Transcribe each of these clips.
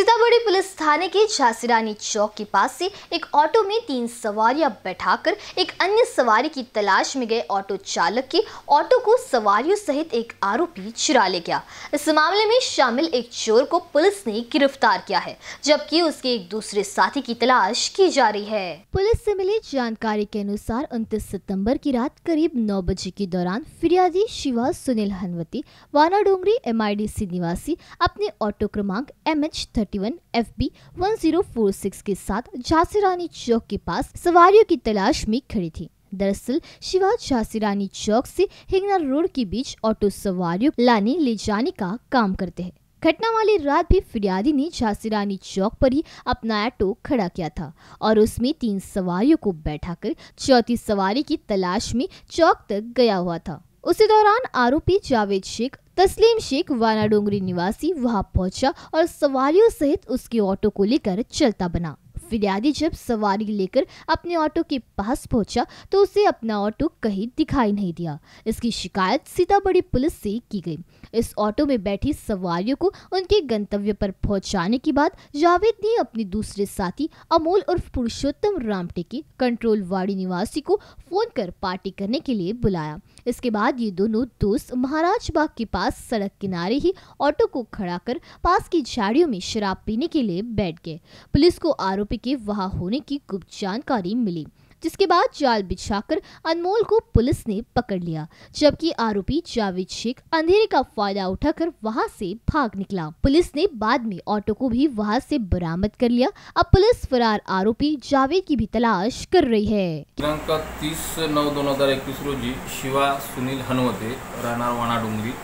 Sitabuldi police थाने के झांसीरानी चौक के पास से एक ऑटो में 3 सवारियां बैठाकर एक अन्य सवारी की तलाश में गए ऑटो चालक के ऑटो को सवारियों सहित एक आरोपी चुरा ले गया। इस मामले में शामिल एक चोर को पुलिस ने गिरफ्तार किया है, जबकि उसके एक दूसरे साथी की तलाश की जा रही है। पुलिस से मिली जानकारी के अनुसार 29 सितम्बर की रात करीब 9 बजे के दौरान फिरियादी शिवा सुनील हनवती वानाडोंगरी MIDC निवासी अपने ऑटो क्रमांक MH 31FB 1046 के साथ झांसीरानी चौक के पास सवारियों की तलाश में खड़ी थी। दरअसल शिवा झांसीरानी चौक से हिंगना रोड के बीच ऑटो सवारियों लाने ले जाने का काम करते हैं। घटना वाली रात भी फिरियादी ने झांसीरानी चौक पर ही अपना ऑटो खड़ा किया था और उसमें 3 सवारियों को बैठाकर चौथी सवारी की तलाश में चौक तक गया हुआ था। उसी दौरान आरोपी जावेद शेख तस्लीम शेख वानाडोंगरी निवासी वहां पहुंचा और सवारियों सहित उसके ऑटो को लेकर चलता बना। फिरियादी जब सवारी लेकर अपने ऑटो के पास पहुंचा तो उसे अपना ऑटो कहीं दिखाई नहीं दिया। इसकी शिकायत सीताबर्डी पुलिस से की गई। इस ऑटो में बैठी सवारियों को उनके गंतव्य पर पहुंचाने के बाद जावेद ने अपने दूसरे साथी अमोल उर्फ पुरुषोत्तम रामटेके कंट्रोल वाड़ी निवासी को फोन कर पार्टी करने के लिए बुलाया। इसके बाद ये दोनों दोस्त महाराज बाग के पास सड़क किनारे ही ऑटो को खड़ा कर पास की झाड़ियों में शराब पीने के लिए बैठ गए। पुलिस को आरोपी के वहां होने की गुप्त जानकारी मिली, जिसके बाद जाल बिछाकर अनमोल को पुलिस ने पकड़ लिया, जबकि आरोपी जावेद शेख अंधेरे का फायदा उठाकर वहां से भाग निकला। पुलिस ने बाद में ऑटो को भी वहां से बरामद कर लिया। अब पुलिस फरार आरोपी जावेद की भी तलाश कर रही है। 30/9/2021 रोजी शिवा सुनील हनवते राहणार वानाडोंगरी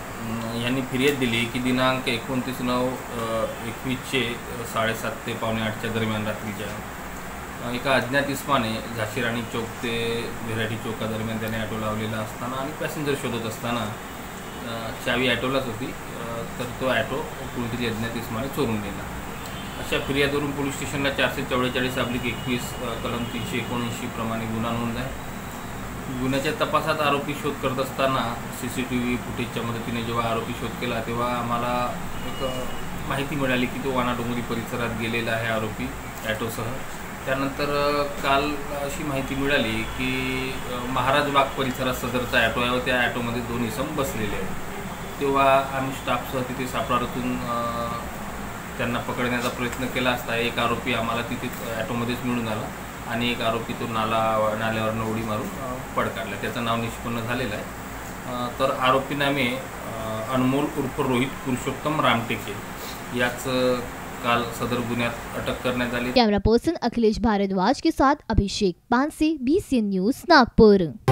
यांनी फिर्याद दिली की दिनांक 29/9/21 ते 7:30 ते 7:45 दरम्यान रात्रीच्या एका अज्ञात इसमाने झांसीराणी चौक ते व्हेरायटी चौका दरम्यान त्याने ऑटो लावलेला असताना आणि पॅसेंजर शोधत असताना चावी ऑटोलाच होती, तर तो ऑटो कोणतरी अज्ञात इसमाने चोरून नेला। अशा फिर्यादवरून पोलीस स्टेशनला 444/21 कलम 379 प्रमाणे गुन्हा नोंद आहे। गुन्ह्याच्या तपासात आरोपी शोध करत असताना CCTV फुटेजच्या मदतीने जेव्हा आरोपी शोध केला तेव्हा आम्हाला एक माहिती मिळाली की तो वानाडोंगरी परिसरात गेलेला आहे आरोपी ऑटोसह। त्यानंतर काल अशी माहिती मिळाली की महाराज बाग परिसरात सदरचा ऑटो आहे व त्या ऑटोमध्ये 2 इसम बसलेले आहेत। तेव्हा आम्ही स्टाफसह तिथे सापळातून त्यांना पकडण्याचा प्रयत्न केला असता एक आरोपी आम्हाला तिथेच ऑटोमध्येच मिळून आला आणि एक आरोपी तो नाल्यावरनं उडी मारून पळ काढला, त्याचं नाव निष्पन्न झालेलं आहे। तर आरोपी नामे अनमोल उर्फ रोहित पुरुषोत्तम रामटेके याच काल सदर गुन्ह्यात अटक करण्यात आली। कैमरा पर्सन अखिलेश भारद्वाज के साथ अभिषेक पानसे, BC न्यूज नागपुर।